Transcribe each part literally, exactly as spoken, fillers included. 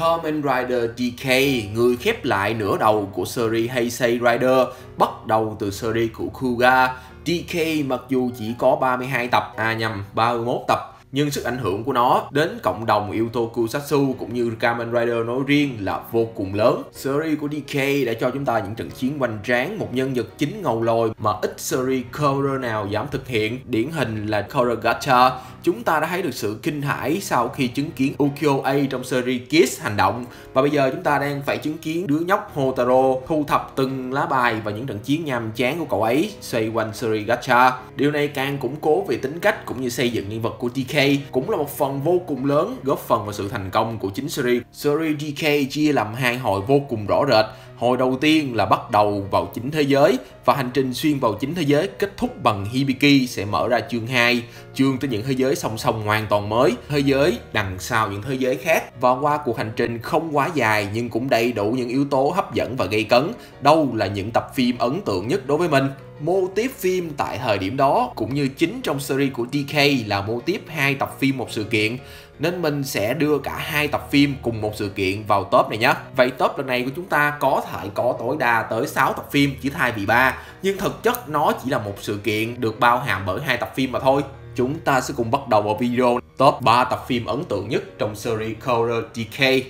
Kamen Rider Decade, người khép lại nửa đầu của series Heisei Rider, bắt đầu từ series của Kuuga. Decade mặc dù chỉ có ba mươi hai tập, à nhầm, ba mươi mốt tập, nhưng sức ảnh hưởng của nó đến cộng đồng yêu Tokusatsu cũng như Kamen Rider nói riêng là vô cùng lớn. Series của Decade đã cho chúng ta những trận chiến hoành tráng, một nhân vật chính ngầu lồi mà ít series Color nào dám thực hiện. Điển hình là Color Gata. Chúng ta đã thấy được sự kinh hãi sau khi chứng kiến Ukyo-A trong series Kiss hành động. Và bây giờ chúng ta đang phải chứng kiến đứa nhóc Hotaro thu thập từng lá bài và những trận chiến nhàm chán của cậu ấy xoay quanh series Gacha. Điều này càng củng cố về tính cách cũng như xây dựng nhân vật của Decade, cũng là một phần vô cùng lớn góp phần vào sự thành công của chính series. Series Decade chia làm hai hồi vô cùng rõ rệt. Hồi đầu tiên là bắt đầu vào chính thế giới và hành trình xuyên vào chính thế giới kết thúc bằng Hibiki sẽ mở ra chương hai, chương tới những thế giới song song hoàn toàn mới, thế giới đằng sau những thế giới khác. Và qua cuộc hành trình không quá dài nhưng cũng đầy đủ những yếu tố hấp dẫn và gây cấn, đâu là những tập phim ấn tượng nhất đối với mình. Mô típ phim tại thời điểm đó cũng như chính trong series của Decade là mô típ hai tập phim một sự kiện, nên mình sẽ đưa cả hai tập phim cùng một sự kiện vào top này nhé. Vậy top lần này của chúng ta có thể có tối đa tới sáu tập phim chỉ thay vì ba, nhưng thực chất nó chỉ là một sự kiện được bao hàm bởi hai tập phim mà thôi. Chúng ta sẽ cùng bắt đầu vào video top ba tập phim ấn tượng nhất trong series Color Decade.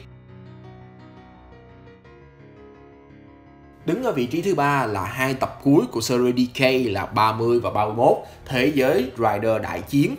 Đứng ở vị trí thứ ba là hai tập cuối của series Decade là ba mươi và ba mươi mốt, Thế giới Rider Đại Chiến.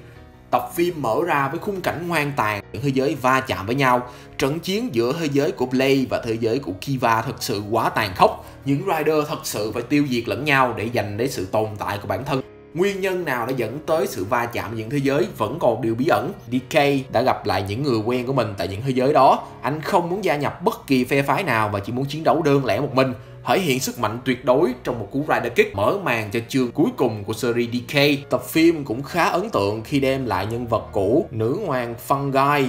Tập phim mở ra với khung cảnh hoang tàn, những thế giới va chạm với nhau. Trận chiến giữa thế giới của Blade và thế giới của Kiva thật sự quá tàn khốc. Những Rider thật sự phải tiêu diệt lẫn nhau để giành lấy sự tồn tại của bản thân. Nguyên nhân nào đã dẫn tới sự va chạm những thế giới vẫn còn điều bí ẩn. Decade đã gặp lại những người quen của mình tại những thế giới đó. Anh không muốn gia nhập bất kỳ phe phái nào và chỉ muốn chiến đấu đơn lẻ một mình, thể hiện sức mạnh tuyệt đối trong một cú Rider Kick mở màn cho chương cuối cùng của series Decade. Tập phim cũng khá ấn tượng khi đem lại nhân vật cũ nữ hoàng Fungi.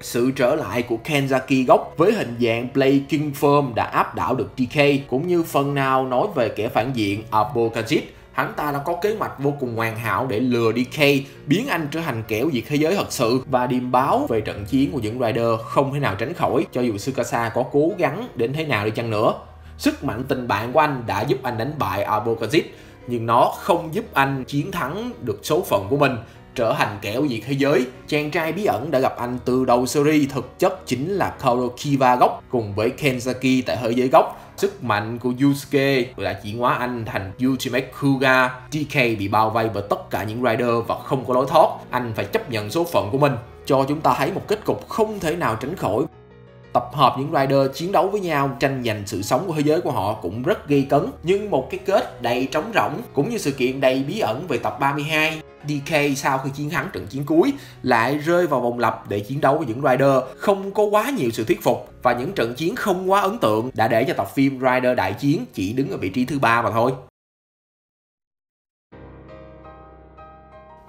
Sự trở lại của Kenzaki gốc với hình dạng Blade King Firm đã áp đảo được Decade, cũng như phần nào nói về kẻ phản diện Apokajit. Hắn ta đã có kế hoạch vô cùng hoàn hảo để lừa Decade, biến anh trở thành kẻo diệt thế giới thật sự. Và điềm báo về trận chiến của những Rider không thể nào tránh khỏi, cho dù Tsukasa có cố gắng đến thế nào đi chăng nữa. Sức mạnh tình bạn của anh đã giúp anh đánh bại Apokajit, nhưng nó không giúp anh chiến thắng được số phận của mình, trở thành kẻo diệt thế giới. Chàng trai bí ẩn đã gặp anh từ đầu series thực chất chính là Koro Chakiva gốc cùng với Kenzaki tại thế giới gốc. Sức mạnh của Yusuke đã chuyển hóa anh thành Ultimate Kuuga. Decade bị bao vây bởi tất cả những Rider và không có lối thoát. Anh phải chấp nhận số phận của mình, cho chúng ta thấy một kết cục không thể nào tránh khỏi. Tập hợp những Rider chiến đấu với nhau, tranh giành sự sống của thế giới của họ cũng rất gây cấn. Nhưng một cái kết đầy trống rỗng cũng như sự kiện đầy bí ẩn về tập ba mươi hai. Decade sau khi chiến thắng trận chiến cuối lại rơi vào vòng lặp để chiến đấu với những Rider không có quá nhiều sự thuyết phục, và những trận chiến không quá ấn tượng đã để cho tập phim Rider Đại Chiến chỉ đứng ở vị trí thứ ba mà thôi.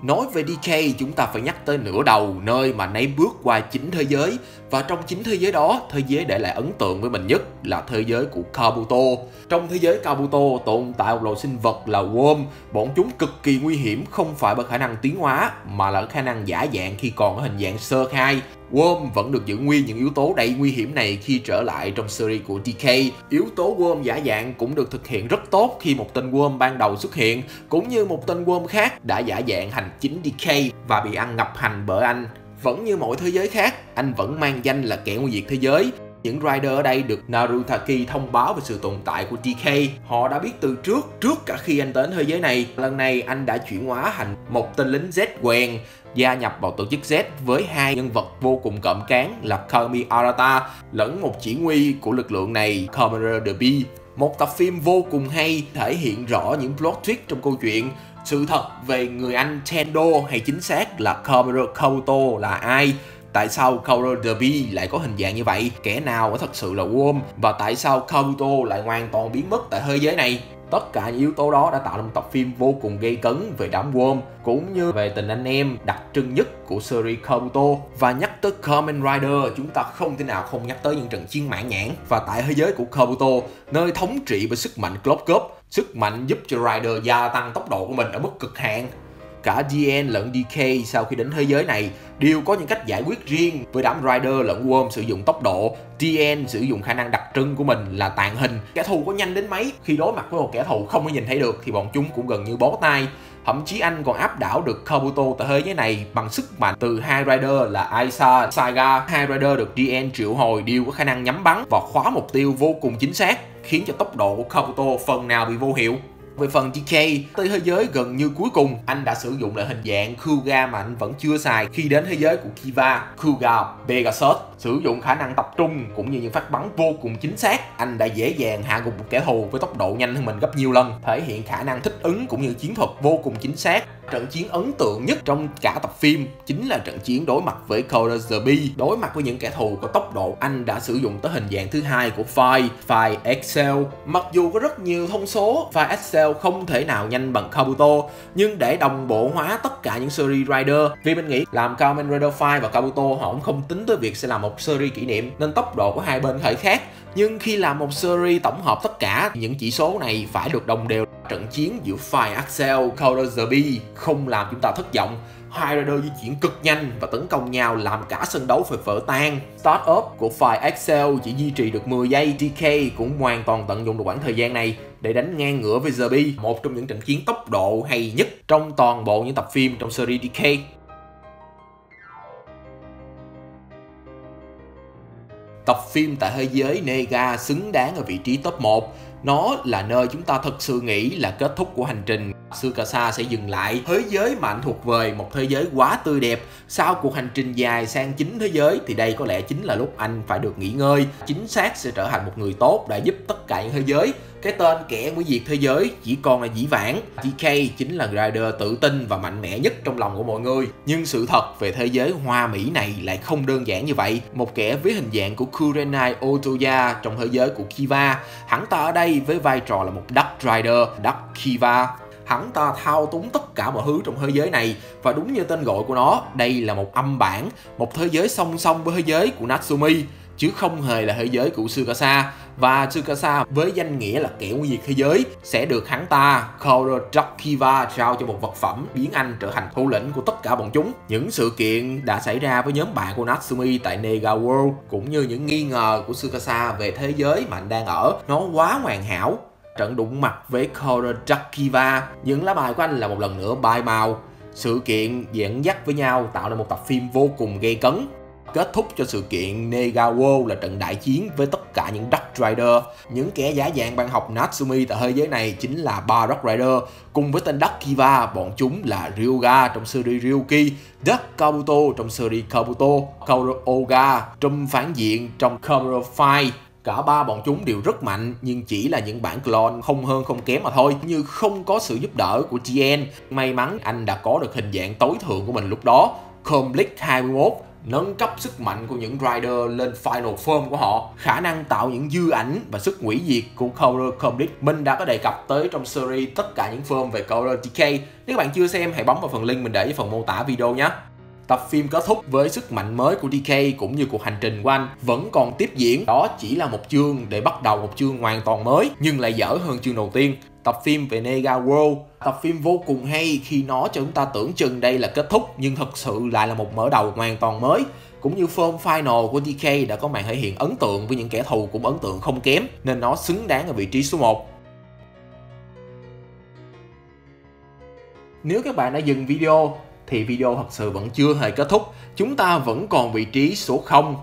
Nói về Decade, chúng ta phải nhắc tới nửa đầu, nơi mà nấy bước qua chính thế giới. Và trong chính thế giới đó, thế giới để lại ấn tượng với mình nhất là thế giới của Kabuto. Trong thế giới Kabuto tồn tại một loài sinh vật là Worm. Bọn chúng cực kỳ nguy hiểm, không phải bởi khả năng tiến hóa mà là khả năng giả dạng khi còn ở hình dạng sơ khai. Worm vẫn được giữ nguyên những yếu tố đầy nguy hiểm này khi trở lại trong series của Decade. Yếu tố Worm giả dạng cũng được thực hiện rất tốt khi một tên Worm ban đầu xuất hiện, cũng như một tên Worm khác đã giả dạng thành chính Decade và bị ăn ngập hành bởi anh. Vẫn như mọi thế giới khác, anh vẫn mang danh là kẻ nguy diệt thế giới. Những Rider ở đây được Narutaki thông báo về sự tồn tại của Decade. Họ đã biết từ trước, trước cả khi anh đến thế giới này. Lần này anh đã chuyển hóa thành một tên lính Z quen, gia nhập vào tổ chức Z với hai nhân vật vô cùng cộm cán là Kami Arata lẫn một chỉ huy của lực lượng này, Kamuro Derby. Một tập phim vô cùng hay, thể hiện rõ những plot twist trong câu chuyện. Sự thật về người anh Tendo hay chính xác là Kamuro Kouto là ai? Tại sao Kamuro Derby lại có hình dạng như vậy? Kẻ nào có thật sự là Worm? Và tại sao Kabuto lại hoàn toàn biến mất tại thế giới này? Tất cả những yếu tố đó đã tạo nên một tập phim vô cùng gây cấn về đám Worm, cũng như về tình anh em đặc trưng nhất của series Kabuto. Và nhắc tới Kamen Rider, chúng ta không thể nào không nhắc tới những trận chiến mãn nhãn. Và tại thế giới của Kabuto, nơi thống trị bởi sức mạnh Clock Up, sức mạnh giúp cho Rider gia tăng tốc độ của mình ở mức cực hạn. cả giê en lẫn đê ca sau khi đến thế giới này đều có những cách giải quyết riêng, với Dark Rider lẫn Worm sử dụng tốc độ, giê en sử dụng khả năng đặc trưng của mình là tàng hình. Kẻ thù có nhanh đến mấy, khi đối mặt với một kẻ thù không có nhìn thấy được thì bọn chúng cũng gần như bó tay. Thậm chí anh còn áp đảo được Kabuto tại thế giới này bằng sức mạnh từ hai Rider là Aisa Saga. Hai Rider được giê en triệu hồi đều có khả năng nhắm bắn và khóa mục tiêu vô cùng chính xác, khiến cho tốc độ của Kabuto phần nào bị vô hiệu. Về phần đê ca, tới thế giới gần như cuối cùng, anh đã sử dụng lại hình dạng Kuuga mà anh vẫn chưa xài khi đến thế giới của Kiva, Kuuga Pegasus. Sử dụng khả năng tập trung cũng như những phát bắn vô cùng chính xác, anh đã dễ dàng hạ gục một kẻ thù với tốc độ nhanh hơn mình gấp nhiều lần, thể hiện khả năng thích ứng cũng như chiến thuật vô cùng chính xác. Trận chiến ấn tượng nhất trong cả tập phim chính là trận chiến đối mặt với Color of the Bee. Đối mặt với những kẻ thù có tốc độ, anh đã sử dụng tới hình dạng thứ hai của Five, Five Excel. Mặc dù có rất nhiều thông số, Five Excel không thể nào nhanh bằng Kabuto, nhưng để đồng bộ hóa tất cả những series Rider, vì mình nghĩ làm Kamen Rider Five và Kabuto họ cũng không tính tới việc sẽ làm một series kỷ niệm nên tốc độ của hai bên khởi khác. Nhưng khi làm một series tổng hợp tất cả, những chỉ số này phải được đồng đều. Trận chiến giữa Five Excel, Color Zeby không làm chúng ta thất vọng. Hai Rider di chuyển cực nhanh và tấn công nhau làm cả sân đấu phải vỡ tan. Start up của Five Excel chỉ duy trì được mười giây, đê ca cũng hoàn toàn tận dụng được khoảng thời gian này để đánh ngang ngửa với Zeby, một trong những trận chiến tốc độ hay nhất trong toàn bộ những tập phim trong series Decade. Tập phim tại thế giới Nega xứng đáng ở vị trí top một. Nó là nơi chúng ta thật sự nghĩ là kết thúc của hành trình Tsukasa sẽ dừng lại. Thế giới mà anh thuộc về, một thế giới quá tươi đẹp. Sau cuộc hành trình dài sang chính thế giới thì đây có lẽ chính là lúc anh phải được nghỉ ngơi. Chính xác sẽ trở thành một người tốt đã giúp tất cả những thế giới. Cái tên kẻ hủy diệt thế giới chỉ còn là dĩ vãng. đê ca chính là Rider tự tin và mạnh mẽ nhất trong lòng của mọi người. Nhưng sự thật về thế giới hoa mỹ này lại không đơn giản như vậy. Một kẻ với hình dạng của Kurenai Otoya trong thế giới của Kiva, hắn ta ở đây với vai trò là một Dark Rider, Dark Kiva. Hắn ta thao túng tất cả mọi thứ trong thế giới này, và đúng như tên gọi của nó, đây là một âm bản, một thế giới song song với thế giới của Natsumi, chứ không hề là thế giới của Tsukasa. Và Tsukasa với danh nghĩa là kẻ hủy diệt thế giới sẽ được hắn ta Koro Chakiva trao cho một vật phẩm biến anh trở thành thủ lĩnh của tất cả bọn chúng. Những sự kiện đã xảy ra với nhóm bạn của Natsumi tại Negaworld cũng như những nghi ngờ của Tsukasa về thế giới mà anh đang ở, nó quá hoàn hảo. Trận đụng mặt với Koro Chakiva, những lá bài của anh là một lần nữa bay màu. Sự kiện dẫn dắt với nhau tạo nên một tập phim vô cùng gây cấn. Kết thúc cho sự kiện Negaworld là trận đại chiến với tất cả những Dark Rider. Những kẻ giả dạng bạn học Natsumi tại thế giới này chính là ba Dark Rider. Cùng với tên Dark Kiva, bọn chúng là Ryuga trong series Ryuki, Dark Kabuto trong series Kabuto, Kouga trong phản diện trong Kamuro Five. Cả ba bọn chúng đều rất mạnh nhưng chỉ là những bản clone không hơn không kém mà thôi, như không có sự giúp đỡ của giê en. May mắn anh đã có được hình dạng tối thượng của mình lúc đó, Complex hai mươi mốt, nâng cấp sức mạnh của những Rider lên Final Form của họ. Khả năng tạo những dư ảnh và sức hủy diệt của Color Complete mình đã có đề cập tới trong series tất cả những form về Color Decade. Nếu các bạn chưa xem, hãy bấm vào phần link mình để dưới phần mô tả video nhé. Tập phim kết thúc với sức mạnh mới của đê ca cũng như cuộc hành trình của anh vẫn còn tiếp diễn. Đó chỉ là một chương để bắt đầu một chương hoàn toàn mới, nhưng lại dở hơn chương đầu tiên. Tập phim về Negaworld, tập phim vô cùng hay khi nó cho chúng ta tưởng chừng đây là kết thúc, nhưng thật sự lại là một mở đầu hoàn toàn mới. Cũng như form final của đê ca đã có màn thể hiện ấn tượng với những kẻ thù cũng ấn tượng không kém, nên nó xứng đáng ở vị trí số một. Nếu các bạn đã dừng video thì video thật sự vẫn chưa hề kết thúc, chúng ta vẫn còn vị trí số không.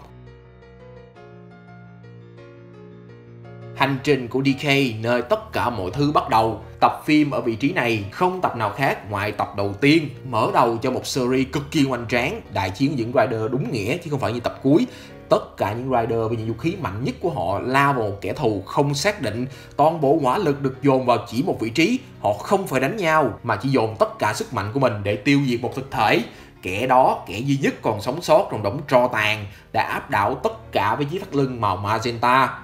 Hành trình của Decade, nơi tất cả mọi thứ bắt đầu. Tập phim ở vị trí này không tập nào khác ngoài tập đầu tiên, mở đầu cho một series cực kỳ hoành tráng, đại chiến những Rider đúng nghĩa chứ không phải như tập cuối. Tất cả những Rider với những vũ khí mạnh nhất của họ lao vào một kẻ thù không xác định, toàn bộ hỏa lực được dồn vào chỉ một vị trí, họ không phải đánh nhau mà chỉ dồn tất cả sức mạnh của mình để tiêu diệt một thực thể. Kẻ đó, kẻ duy nhất còn sống sót trong đống tro tàn, đã áp đảo tất cả với chiếc thắt lưng màu magenta.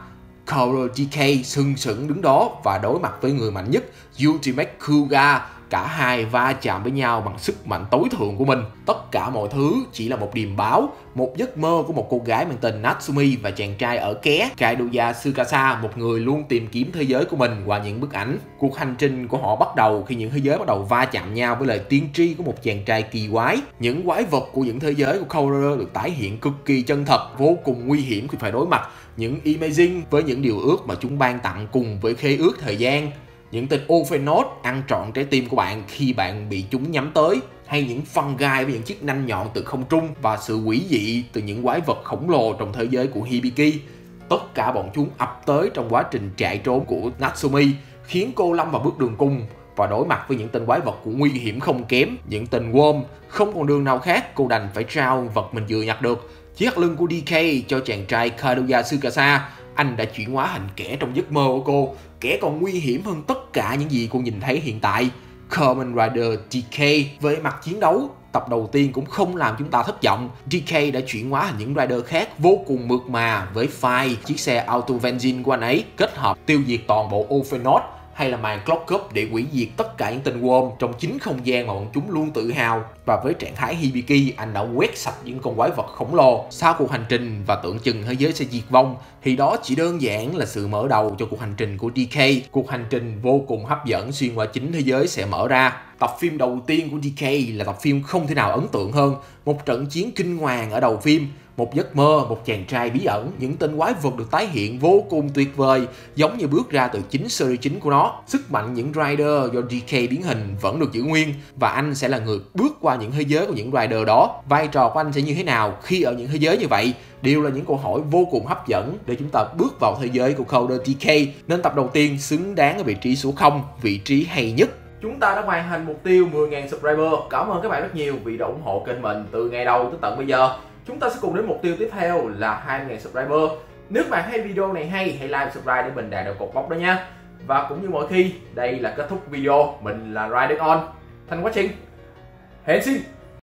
Koro đê ca sừng sững đứng đó và đối mặt với người mạnh nhất Ultimate Kuuga, cả hai va chạm với nhau bằng sức mạnh tối thượng của mình. Tất cả mọi thứ chỉ là một điềm báo, một giấc mơ của một cô gái mang tên Natsumi và chàng trai ở ké Kaidoya Tsukasa, một người luôn tìm kiếm thế giới của mình qua những bức ảnh. Cuộc hành trình của họ bắt đầu khi những thế giới bắt đầu va chạm nhau với lời tiên tri của một chàng trai kỳ quái. Những quái vật của những thế giới của Color được tái hiện cực kỳ chân thật, vô cùng nguy hiểm khi phải đối mặt những imaging với những điều ước mà chúng ban tặng cùng với khế ước thời gian. Những tên Ophenot ăn trọn trái tim của bạn khi bạn bị chúng nhắm tới, hay những phân gai với những chiếc nanh nhọn từ không trung và sự quỷ dị từ những quái vật khổng lồ trong thế giới của Hibiki. Tất cả bọn chúng ập tới trong quá trình chạy trốn của Natsumi, khiến cô lâm vào bước đường cùng và đối mặt với những tên quái vật cũng nguy hiểm không kém. Những tên Worm không còn đường nào khác, cô đành phải trao vật mình vừa nhặt được, chiếc thắt lưng của đê ca, cho chàng trai Kadoya Tsukasa. Anh đã chuyển hóa thành kẻ trong giấc mơ của cô, kẻ còn nguy hiểm hơn tất cả những gì cô nhìn thấy hiện tại. Kamen Rider Decade về mặt chiến đấu, tập đầu tiên cũng không làm chúng ta thất vọng. Decade đã chuyển hóa thành những Rider khác vô cùng mượt mà với Five, chiếc xe Auto Vengeance của anh ấy, kết hợp tiêu diệt toàn bộ Ophenot, hay là màn Clock Up để hủy diệt tất cả những tên Worm trong chính không gian mà bọn chúng luôn tự hào. Và với trạng thái Hibiki, anh đã quét sạch những con quái vật khổng lồ. Sau cuộc hành trình và tưởng chừng thế giới sẽ diệt vong, thì đó chỉ đơn giản là sự mở đầu cho cuộc hành trình của đê ca. Cuộc hành trình vô cùng hấp dẫn xuyên qua chính thế giới sẽ mở ra. Tập phim đầu tiên của đê ca là tập phim không thể nào ấn tượng hơn. Một trận chiến kinh hoàng ở đầu phim, một giấc mơ, một chàng trai bí ẩn, những tên quái vật được tái hiện vô cùng tuyệt vời, giống như bước ra từ chính series chính của nó. Sức mạnh những Rider do đê ca biến hình vẫn được giữ nguyên, và anh sẽ là người bước qua những thế giới của những Rider đó. Vai trò của anh sẽ như thế nào khi ở những thế giới như vậy? Điều là những câu hỏi vô cùng hấp dẫn để chúng ta bước vào thế giới của Coder đê ca, nên tập đầu tiên xứng đáng ở vị trí số không, vị trí hay nhất. Chúng ta đã hoàn thành mục tiêu mười nghìn subscriber. Cảm ơn các bạn rất nhiều vì đã ủng hộ kênh mình từ ngày đầu tới tận bây giờ. Chúng ta sẽ cùng đến mục tiêu tiếp theo là hai mươi nghìn subscriber. Nếu bạn thấy video này hay, hãy like, subscribe để mình đạt được cột mốc đó nha. Và cũng như mọi khi, đây là kết thúc video. Mình là Rider On. Thanks for watching. Hẹn xin.